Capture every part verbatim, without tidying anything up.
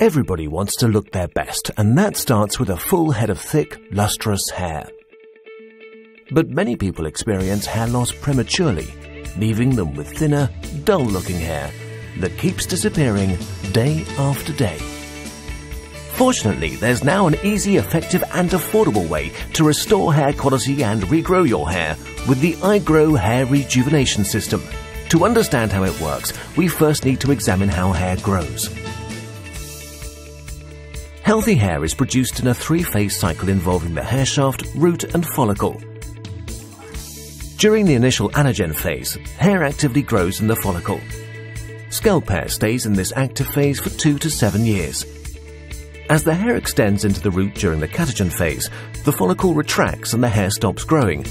Everybody wants to look their best, and that starts with a full head of thick, lustrous hair. But many people experience hair loss prematurely, leaving them with thinner, dull-looking hair that keeps disappearing day after day. Fortunately, there's now an easy, effective and affordable way to restore hair quality and regrow your hair with the iGrow Hair Rejuvenation System. To understand how it works, we first need to examine how hair grows. Healthy hair is produced in a three-phase cycle involving the hair shaft, root and follicle. During the initial anagen phase, hair actively grows in the follicle. Scalp hair stays in this active phase for two to seven years. As the hair extends into the root during the catagen phase, the follicle retracts and the hair stops growing.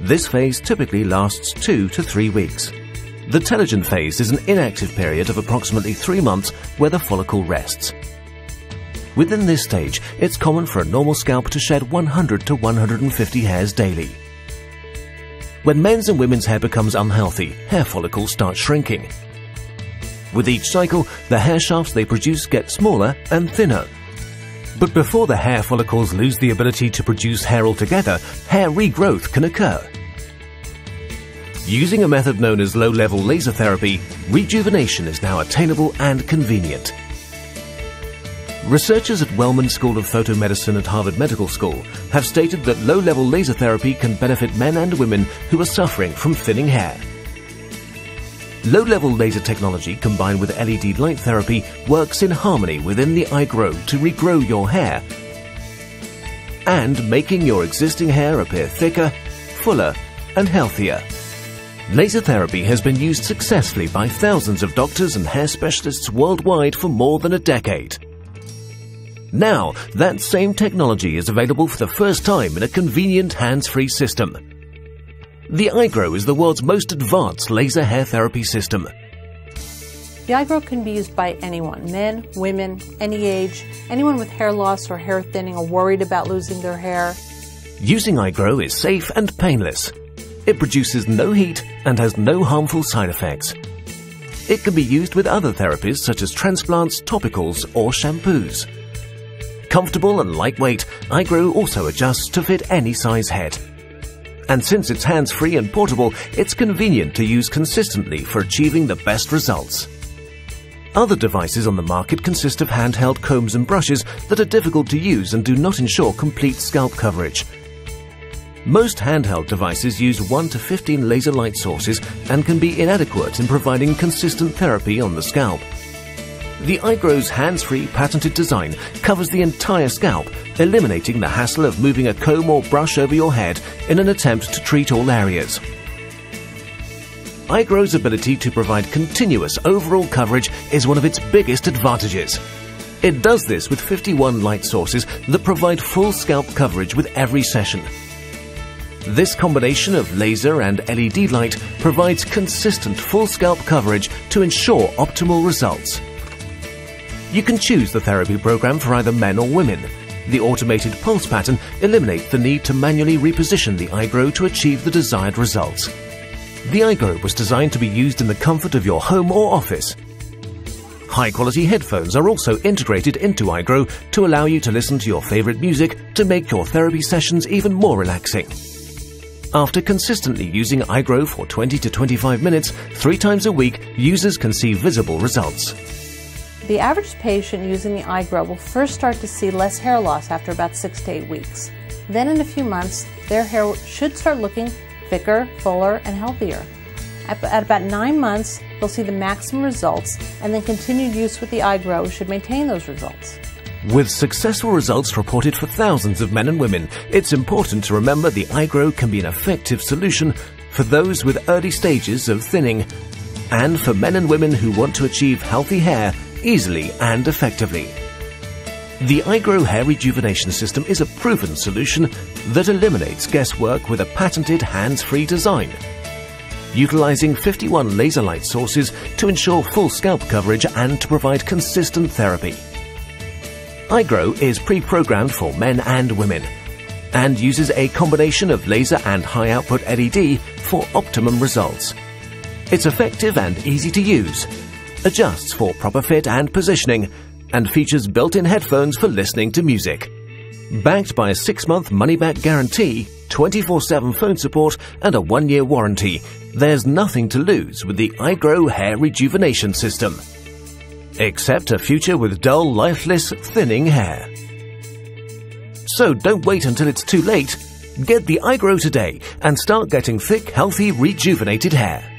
This phase typically lasts two to three weeks. The telogen phase is an inactive period of approximately three months where the follicle rests. Within this stage, it's common for a normal scalp to shed one hundred to one hundred fifty hairs daily. When men's and women's hair becomes unhealthy, hair follicles start shrinking. With each cycle, the hair shafts they produce get smaller and thinner. But before the hair follicles lose the ability to produce hair altogether, hair regrowth can occur. Using a method known as low-level laser therapy, rejuvenation is now attainable and convenient. Researchers at Wellman School of Photomedicine at Harvard Medical School have stated that low-level laser therapy can benefit men and women who are suffering from thinning hair. Low-level laser technology combined with L E D light therapy works in harmony within the iGrow to regrow your hair and making your existing hair appear thicker, fuller and healthier. Laser therapy has been used successfully by thousands of doctors and hair specialists worldwide for more than a decade. Now, that same technology is available for the first time in a convenient hands-free system. The iGrow is the world's most advanced laser hair therapy system. The iGrow can be used by anyone, men, women, any age, anyone with hair loss or hair thinning or worried about losing their hair. Using iGrow is safe and painless. It produces no heat and has no harmful side effects. It can be used with other therapies such as transplants, topicals or shampoos. Comfortable and lightweight, iGrow also adjusts to fit any size head. And since it's hands-free and portable, it's convenient to use consistently for achieving the best results. Other devices on the market consist of handheld combs and brushes that are difficult to use and do not ensure complete scalp coverage. Most handheld devices use one to fifteen laser light sources and can be inadequate in providing consistent therapy on the scalp. The iGrow's hands-free patented design covers the entire scalp, eliminating the hassle of moving a comb or brush over your head in an attempt to treat all areas. iGrow's ability to provide continuous overall coverage is one of its biggest advantages. It does this with fifty-one light sources that provide full scalp coverage with every session. This combination of laser and L E D light provides consistent full scalp coverage to ensure optimal results. You can choose the therapy program for either men or women. The automated pulse pattern eliminates the need to manually reposition the iGrow to achieve the desired results. The iGrow was designed to be used in the comfort of your home or office. High-quality headphones are also integrated into iGrow to allow you to listen to your favorite music to make your therapy sessions even more relaxing. After consistently using iGrow for twenty to twenty-five minutes, three times a week, users can see visible results. The average patient using the iGrow will first start to see less hair loss after about six to eight weeks. Then in a few months, their hair should start looking thicker, fuller, and healthier. At, at about nine months, they'll see the maximum results, and then continued use with the iGrow should maintain those results. With successful results reported for thousands of men and women, it's important to remember the iGrow can be an effective solution for those with early stages of thinning and for men and women who want to achieve healthy hair easily and effectively. The iGrow Hair Rejuvenation System is a proven solution that eliminates guesswork with a patented hands-free design, utilizing fifty-one laser light sources to ensure full scalp coverage and to provide consistent therapy. iGrow is pre-programmed for men and women and uses a combination of laser and high-output L E D for optimum results. It's effective and easy to use, adjusts for proper fit and positioning, and features built-in headphones for listening to music. Backed by a six-month money-back guarantee, twenty-four seven phone support and a one-year warranty, there's nothing to lose with the iGrow Hair Rejuvenation System, except a future with dull, lifeless, thinning hair. So don't wait until it's too late. Get the iGrow today and start getting thick, healthy, rejuvenated hair.